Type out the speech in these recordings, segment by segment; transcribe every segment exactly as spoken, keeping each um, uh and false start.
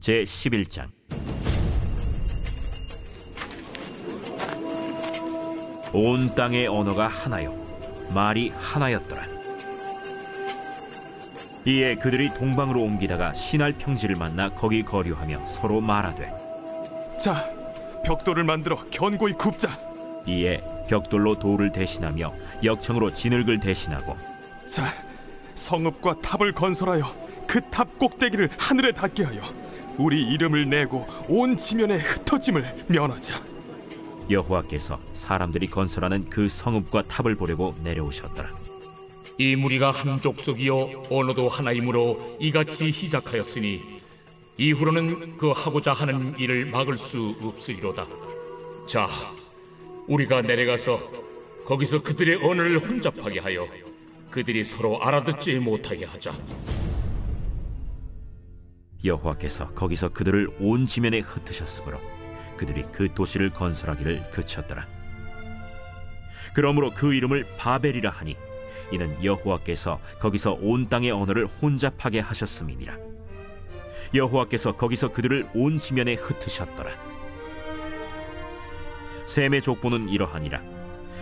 제십일 장 온 땅의 언어가 하나요 말이 하나였더라. 이에 그들이 동방으로 옮기다가 시날 평지를 만나 거기 거류하며 서로 말하되, 자, 벽돌을 만들어 견고히 굽자. 이에 벽돌로 돌을 대신하며 역청으로 진흙을 대신하고, 자, 성읍과 탑을 건설하여 그 탑 꼭대기를 하늘에 닿게 하여 우리 이름을 내고 온 지면에 흩어짐을 면하자. 여호와께서 사람들이 건설하는 그 성읍과 탑을 보려고 내려오셨더라. 이 무리가 한 족속이요 언어도 하나이므로 이같이 시작하였으니 이후로는 그 하고자 하는 일을 막을 수 없으리로다. 자, 우리가 내려가서 거기서 그들의 언어를 혼잡하게 하여 그들이 서로 알아듣지 못하게 하자. 여호와께서 거기서 그들을 온 지면에 흩으셨으므로 그들이 그 도시를 건설하기를 그쳤더라. 그러므로 그 이름을 바벨이라 하니 이는 여호와께서 거기서 온 땅의 언어를 혼잡하게 하셨음이니라. 여호와께서 거기서 그들을 온 지면에 흩으셨더라. 셈의 족보는 이러하니라.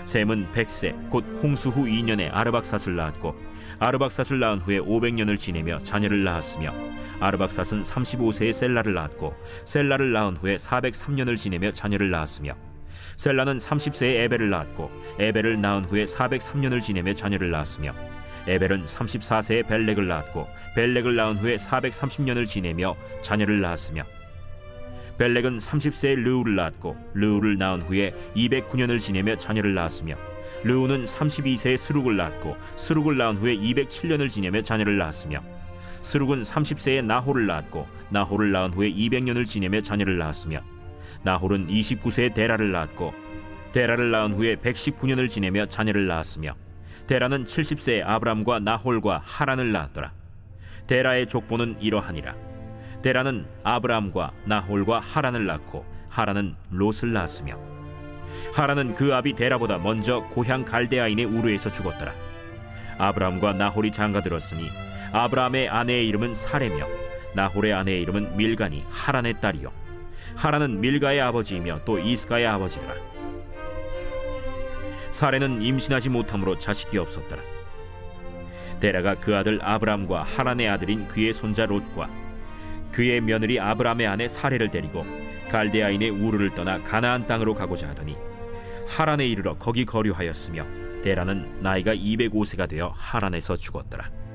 셈은 백 세 곧 홍수 후 이 년에 아르박삿을 낳았고, 아르박삿을 낳은 후에 오백 년을 지내며 자녀를 낳았으며, 아르박삿은 삼십오 세에 셀라를 낳았고, 셀라를 낳은 후에 사백삼 년을 지내며 자녀를 낳았으며, 셀라는 삼십 세에 에벨을 낳았고, 에벨을 낳은 후에 사백삼 년을 지내며 자녀를 낳았으며, 에벨은 삼십사 세에 벨렉을 낳았고, 벨렉을 낳은 후에 사백삼십 년을 지내며 자녀를 낳았으며, 벨렉은 삼십 세에 르우를 낳았고, 르우를 낳은 후에 이백구 년을 지내며 자녀를 낳았으며, 르우는 삼십이 세에 스룩을 낳았고, 스룩을 낳은 후에 이백칠 년을 지내며 자녀를 낳았으며, 스룩은 삼십 세에 나홀을 낳았고, 나홀을 낳은 후에 이백 년을 지내며 자녀를 낳았으며, 나홀은 이십구 세에 데라를 낳았고, 데라를 낳은 후에 백십구 년을 지내며 자녀를 낳았으며, 데라는 칠십 세에 아브람과 나홀과 하란을 낳았더라. 데라의 족보는 이러하니라. 데라는 아브람과 나홀과 하란을 낳고, 하란은 롯을 낳았으며, 하란은 그 아비 데라보다 먼저 고향 갈대아인의 우르에서 죽었더라. 아브람과 나홀이 장가들었으니 아브람의 아내의 이름은 사레며, 나홀의 아내의 이름은 밀가니 하란의 딸이요, 하란은 밀가의 아버지이며 또 이스가의 아버지더라. 사레는 임신하지 못함으로 자식이 없었더라. 데라가 그 아들 아브람과 하란의 아들인 그의 손자 롯과 그의 며느리 아브람의 아내 사레를 데리고 갈대아인의 우르를 떠나 가나안 땅으로 가고자 하더니 하란에 이르러 거기 거류하였으며, 데라는 나이가 이백오 세가 되어 하란에서 죽었더라.